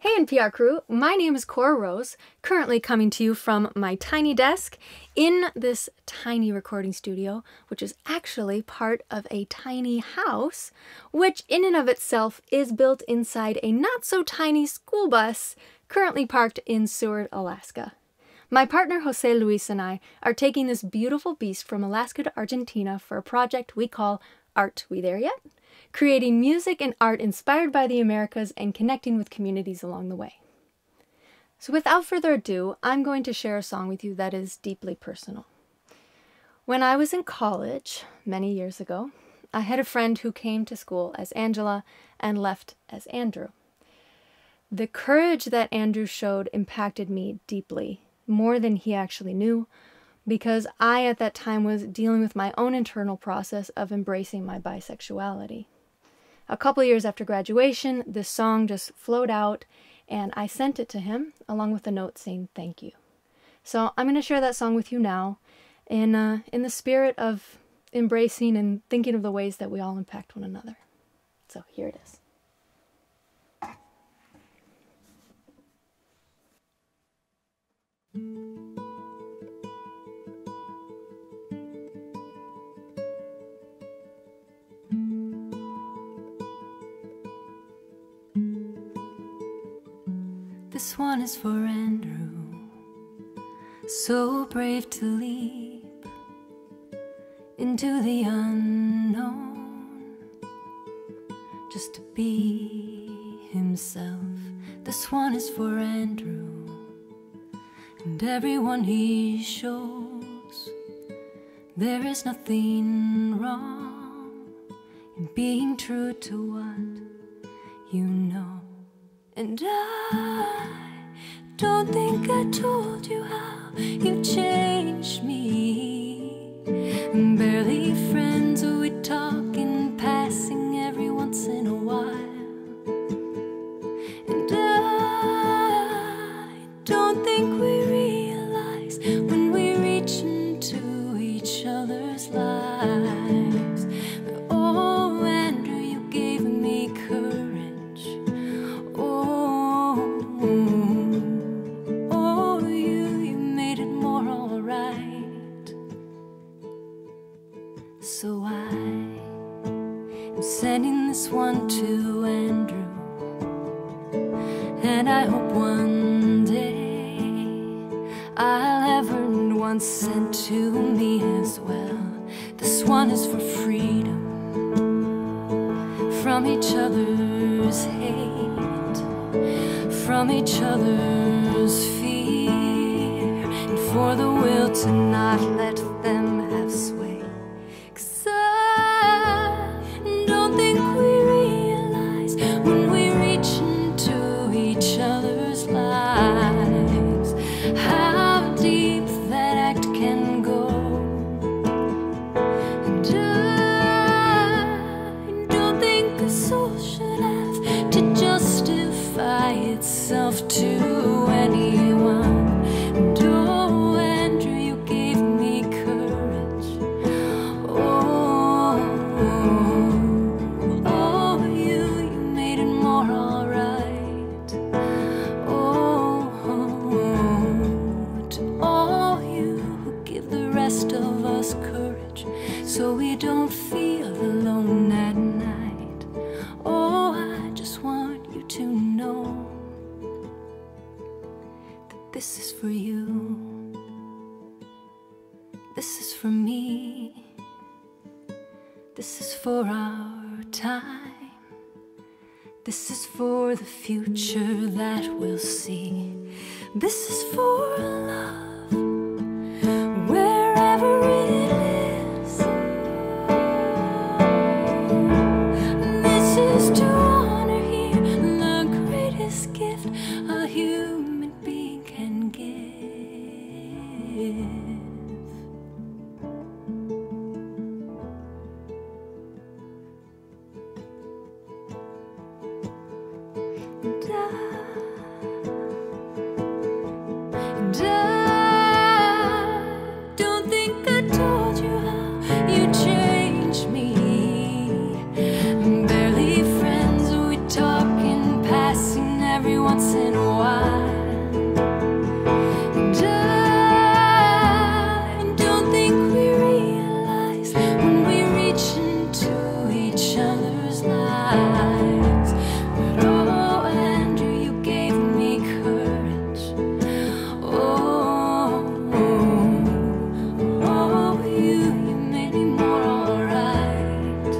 Hey NPR crew, my name is Cora Rose, currently coming to you from my tiny desk in this tiny recording studio, which is actually part of a tiny house, which in and of itself is built inside a not-so-tiny school bus currently parked in Seward, Alaska. My partner Jose Luis and I are taking this beautiful beast from Alaska to Argentina for a project we call Art We There Yet? Creating music and art inspired by the Americas and connecting with communities along the way. So without further ado, I'm going to share a song with you that is deeply personal. When I was in college, many years ago, I had a friend who came to school as Angela and left as Andrew. The courage that Andrew showed impacted me deeply, more than he actually knew, because I at that time was dealing with my own internal process of embracing my bisexuality. A couple years after graduation, this song just flowed out and I sent it to him along with a note saying thank you. So I'm going to share that song with you now in the spirit of embracing and thinking of the ways that we all impact one another. So here it is. This one is for Andrew, so brave to leap into the unknown, just to be himself. This one is for Andrew, and everyone he shows. There is nothing wrong in being true to what you know. And I don't think I told you how you changed me. I'm barely friends, we talk in passing every once in a while. And I don't think we realize when we reach into each other's lives. Oh, Andrew, you gave me courage. So I am sending this one to Andrew, and I hope one day I'll have earned one sent to me as well. This one is for freedom from each other's hate, from each other's fear, and for the will to not let them have sway. Itself to anyone. And oh, Andrew, you gave me courage. Oh, oh, you made it more alright. Oh, to all you who give the rest of us courage, so we don't feel alone at night. Oh, I just want you to know. This is for you, this is for me, this is for our time, this is for the future that we'll see, this is for love, wherever it is, this is to honor here, the greatest gift a human can give. And I don't think I told you how you changed me. I'm barely friends, we talk in passing every once in a while. lies. But oh, Andrew, you gave me courage. Oh, you made me more alright.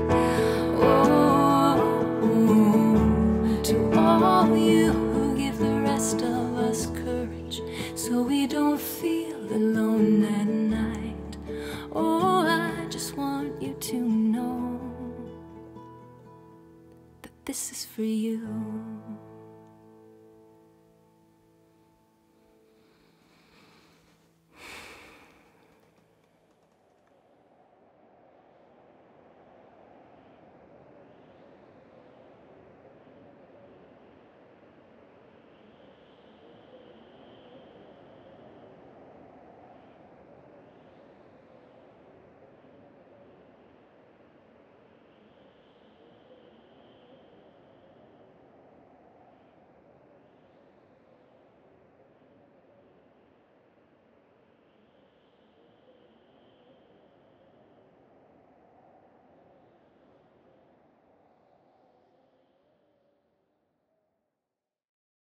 Oh, to all you who give the rest of us courage, so we don't feel alone at night. Oh, I just want you to know. This is for you.